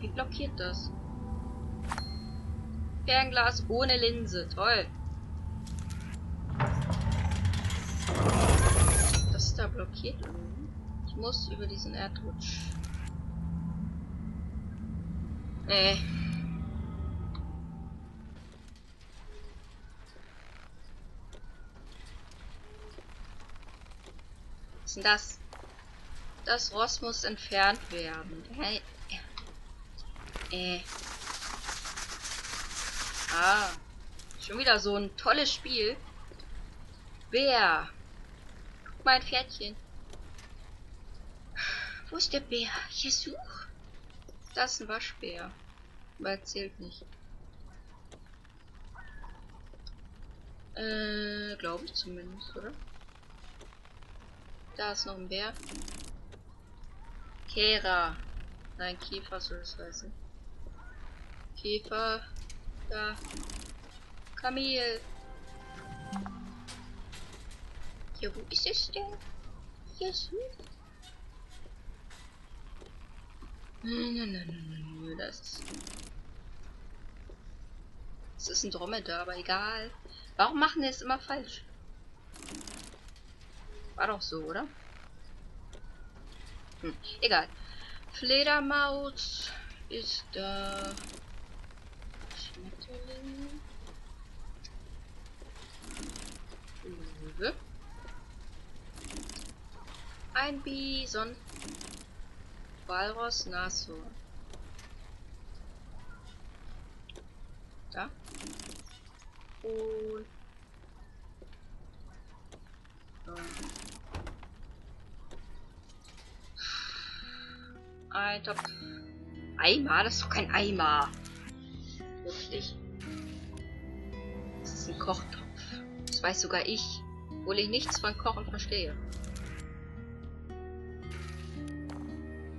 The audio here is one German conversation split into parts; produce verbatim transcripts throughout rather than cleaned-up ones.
Wie blockiert das? Fernglas ohne Linse. Toll. Das ist da blockiert. Ich muss über diesen Erdrutsch. Nee. Was ist denn das? Das Ross muss entfernt werden. Hey. Äh. Ah. Schon wieder so ein tolles Spiel. Bär. Guck mal, ein Pferdchen. Wo ist der Bär? Hier such. Das ist ein Waschbär. Aber zählt nicht. Äh, glaube ich zumindest, oder? Da ist noch ein Bär. Kera. Nein, Käfer soll das heißen. Käfer. Da. Kamel. Ja, wo ist es denn? Hier ist es. Nein, nein, nein, nein, nein, das ist. Das ist ein Dromedar, aber egal. Warum machen wir es immer falsch? War doch so, oder? Hm, egal. Fledermaus ist da. Schmetterling. Löwe. Ein Bison. Walros, Nashorn. Da. Und. So. Ein Topf. Eimer? Das ist doch kein Eimer. Wirklich. Das ist ein Kochtopf. Das weiß sogar ich. Obwohl ich nichts von Kochen verstehe.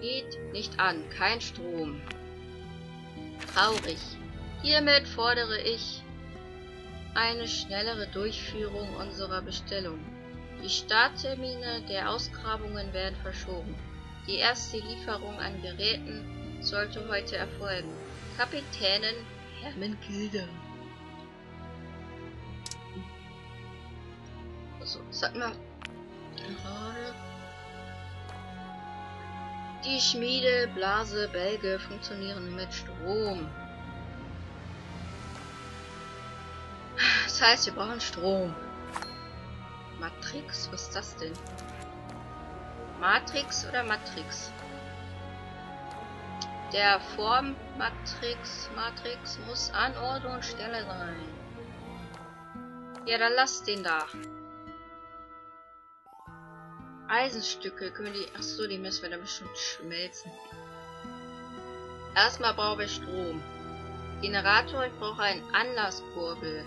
Geht nicht an. Kein Strom. Traurig. Hiermit fordere ich eine schnellere Durchführung unserer Bestellung. Die Starttermine der Ausgrabungen werden verschoben. Die erste Lieferung an Geräten sollte heute erfolgen. Kapitänin Hermenkilde. So, das hatten wir gerade. Die Schmiede, Blase, Bälge funktionieren mit Strom. Das heißt, wir brauchen Strom. Matrix? Was ist das denn? Matrix oder Matrix? Der Form Matrix, Matrix muss an Ort und Stelle sein. Ja, dann lass den da. Eisenstücke können wir die. Achso, die müssen wir dann bestimmt schmelzen. Erstmal brauchen wir Strom. Generator, ich brauche einen Anlasskurbel.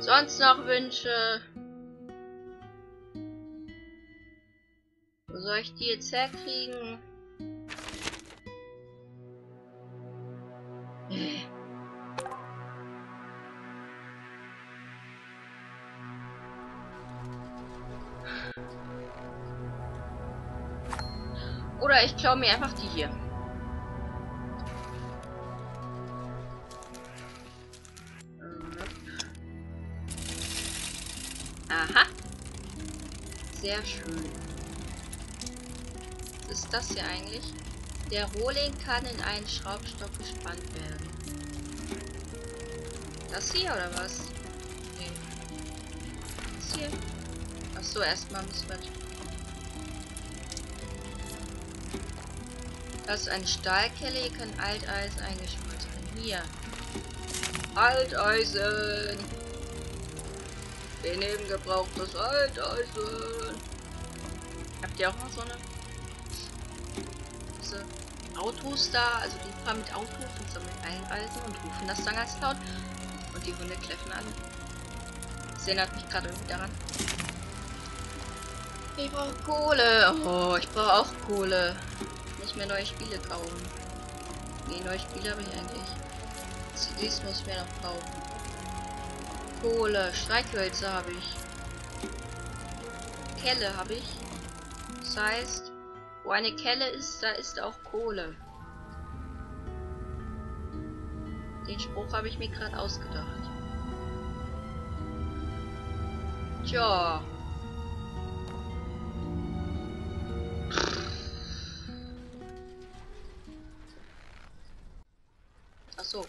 Sonst noch Wünsche. Wo soll ich die jetzt herkriegen? Oder ich klaue mir einfach die hier. Aha. Sehr schön. Was ist das hier eigentlich? Der Rohling kann in einen Schraubstock gespannt werden. Das hier oder was? Nee. Das hier. Achso, erstmal müssen wir. Das ist eine Stahlkelle, hier kann Alteisen eingeschmolzen werden. Hier. Alteisen! Wir nehmen gebrauchtes Alteisen! Habt ihr auch noch so eine? Diese Autos da, also die fahren mit Autos und sammeln Alteisen und rufen das dann ganz laut. Und die Hunde kläffen an. Das erinnert mich gerade irgendwie daran. Ich brauche Kohle! Oh, ich brauche auch Kohle. Mehr neue Spiele kaufen. Nee, neue Spiele habe ich eigentlich. C Ds muss ich mir noch kaufen. Kohle, Streichhölzer habe ich. Kelle habe ich. Das heißt, wo eine Kelle ist, da ist auch Kohle. Den Spruch habe ich mir gerade ausgedacht. Tja. Achso.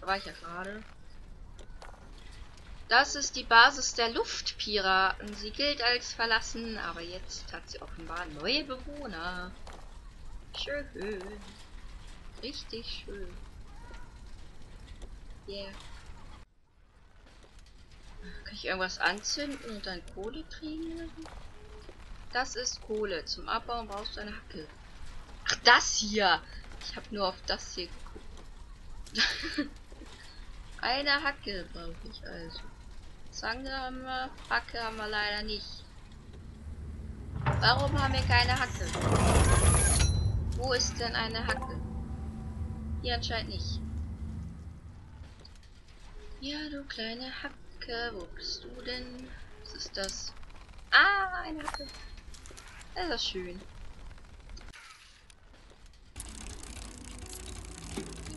Da war ich ja gerade. Das ist die Basis der Luftpiraten. Sie gilt als verlassen, aber jetzt hat sie offenbar neue Bewohner. Schön. Richtig schön. Yeah. Kann ich irgendwas anzünden und dann Kohle kriegen? Das ist Kohle. Zum Abbauen brauchst du eine Hacke. Ach, das hier! Ich habe nur auf das hier geguckt. Eine Hacke brauche ich also. Zange haben wir, Hacke haben wir leider nicht. Warum haben wir keine Hacke? Wo ist denn eine Hacke? Hier anscheinend nicht. Ja, du kleine Hacke, wo bist du denn? Was ist das? Ah, eine Hacke. Das ist schön.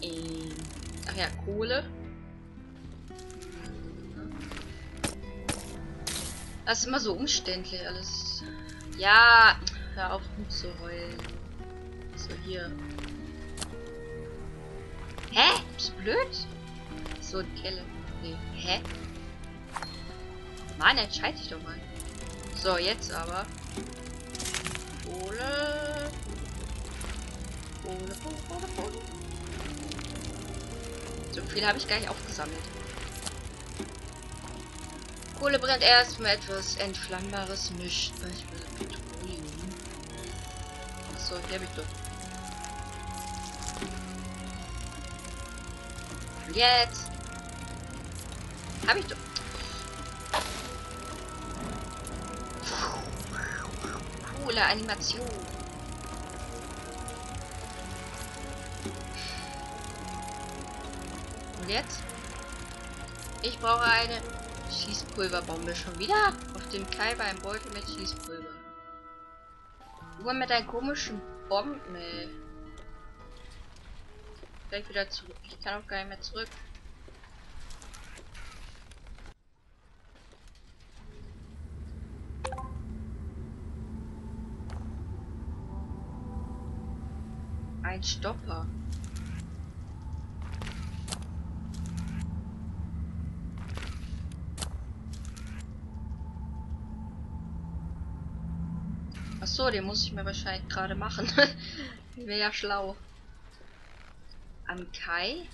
Ähm, ach ja, Kohle. Das ist immer so umständlich alles. Ja, hör auf rumzuheulen. So, hier. Hä? Bist du blöd? So, die Kelle. Nee, hä? Mann, entscheide dich doch mal. So, jetzt aber. Kohle. Kohle, Kohle, Kohle. So viel habe ich gar nicht aufgesammelt. Kohle brennt erstmal etwas entflammbares Mischt, beispielsweise Petroleum. Achso, hier habe ich doch. Jetzt! Hab ich doch. Coole Animation. Und jetzt? Ich brauche eine Schießpulverbombe schon wieder? Auf dem Kai war ein Beutel mit Schießpulver. Nur mit deinen komischen Bomben, ey. Vielleicht wieder zurück. Ich kann auch gar nicht mehr zurück. Ein Stopper. Achso, den muss ich mir wahrscheinlich gerade machen. Ich wäre ja schlau. An Kai?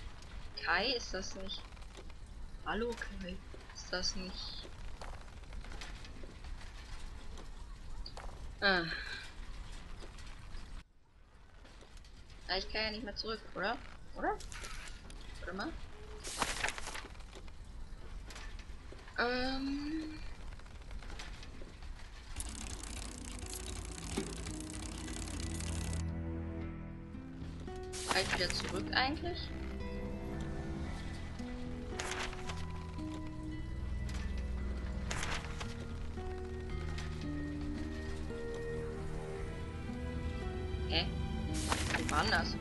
Kai ist das nicht. Hallo Kai. Ist das nicht. Ah. Ja, ich kann ja nicht mehr zurück, oder? Oder? Warte mal. Ähm. Wieder zurück eigentlich. Hä? Wie war das?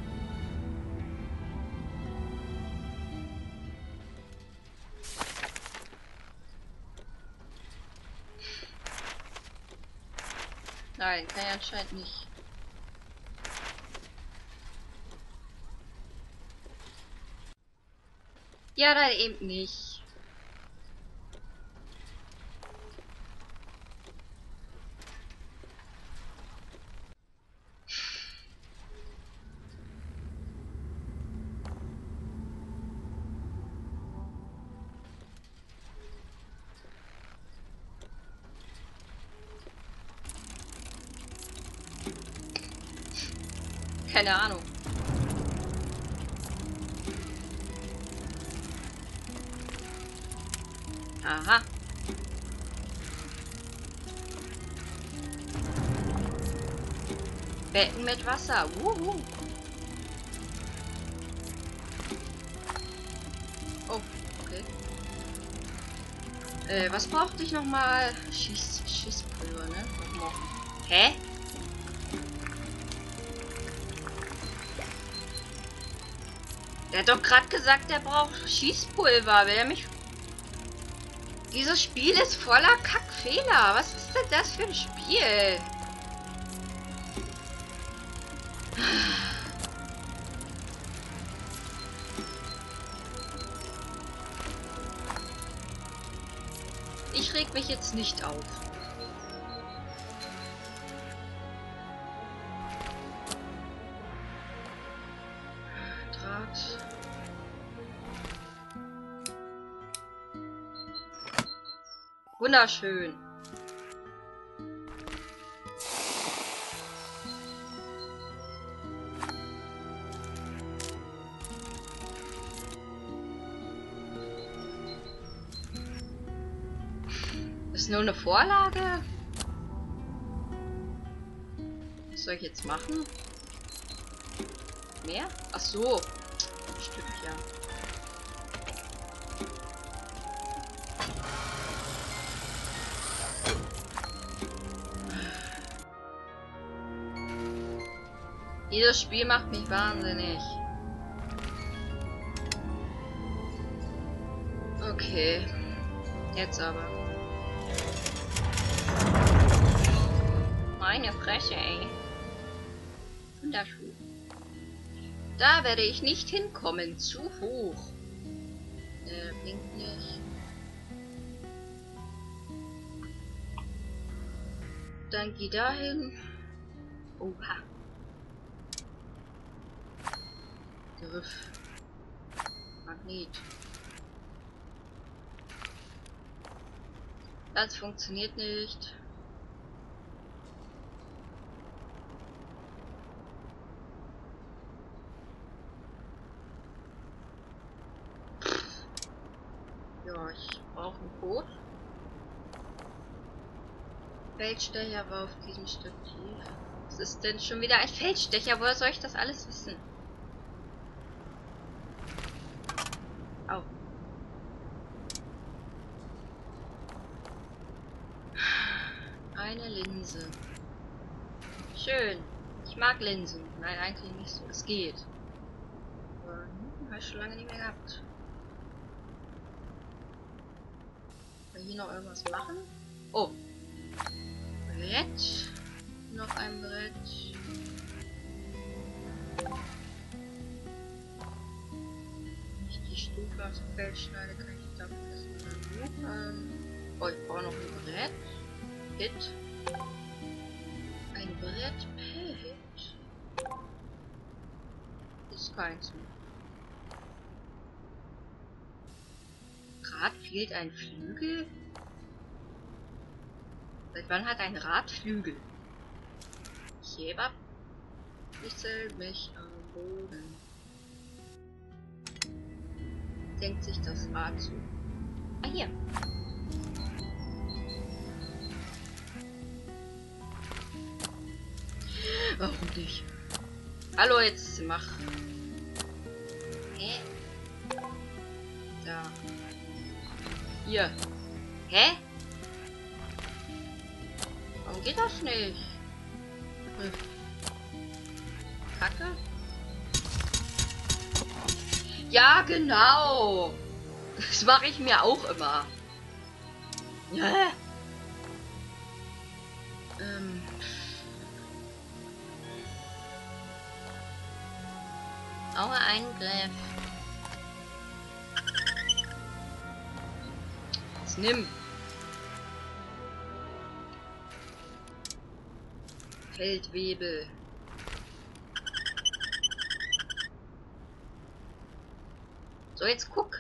Nein, kann ich anscheinend nicht. Ja, dann eben nicht. Keine Ahnung. Aha. Becken mit Wasser. Wuhu. Oh, okay. Äh, was brauchte ich nochmal? Schieß, Schießpulver, ne? Hä? Der hat doch gerade gesagt, er braucht Schießpulver. Will er mich... Dieses Spiel ist voller Kackfehler. Was ist denn das für ein Spiel? Ich reg mich jetzt nicht auf. Draht. Wunderschön. Ist nur eine Vorlage. Was soll ich jetzt machen? Mehr? Ach so. Stimmt ja. Dieses Spiel macht mich wahnsinnig. Okay. Jetzt aber. Meine Fresse, ey. Wunderschön. Da werde ich nicht hinkommen. Zu hoch. Der blinkt nicht. Dann geh dahin. Oha. Griff. Magnet. Das funktioniert nicht. Ja, ich brauche einen Code. Feldstecher war auf diesem Stück hier. Was ist denn schon wieder ein Feldstecher? Woher soll ich das alles wissen? Au. Eine Linse. Schön. Ich mag Linsen. Nein, eigentlich nicht so. Es geht. Aber, hm, habe ich schon lange nicht mehr gehabt. Kann ich hier noch irgendwas machen? Oh. Brett. Noch ein Brett. Stufe aus dem Feld schneide, kann ich dafür das ähm, Oh, ich brauche noch ein Brett. Hit. Ein Brett. Pellet. Ist keins mehr. Rad fehlt ein Flügel? Seit wann hat ein Rad Flügel? Ich hebe ab. Ich zähle mich am Boden. Denkt sich das Rad zu. Ah, hier. Warum nicht? Hallo, jetzt mach. Hä? Da. Hier. Hä? Warum geht das nicht? Hm. Kacke? Ja, genau. Das mache ich mir auch immer. Ja. Ähm. Aua, Eingriff. Jetzt nimm. Feldwebel. So, jetzt guck.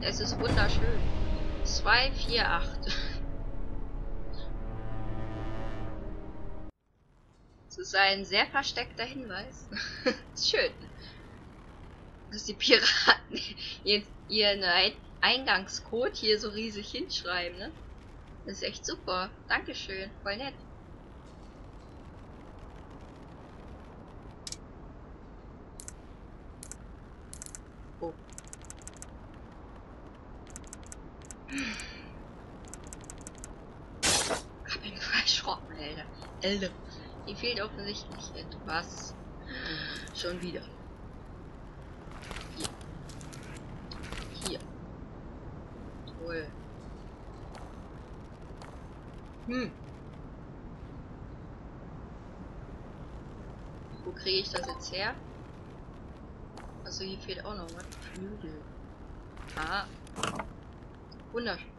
Es ist wunderschön. zwei, vier, acht. Das ist ein sehr versteckter Hinweis. Ist schön. Dass die Piraten ihren Eingangscode hier so riesig hinschreiben, ne? Das ist echt super. Dankeschön. Voll nett. Ich bin verschrocken, Alter. Alter. Hier fehlt offensichtlich etwas. Schon wieder. Here. Where? Hm. Wo kriege ich das jetzt her? Also hier fehlt auch noch was. Flügel. Ah. Wunderschön.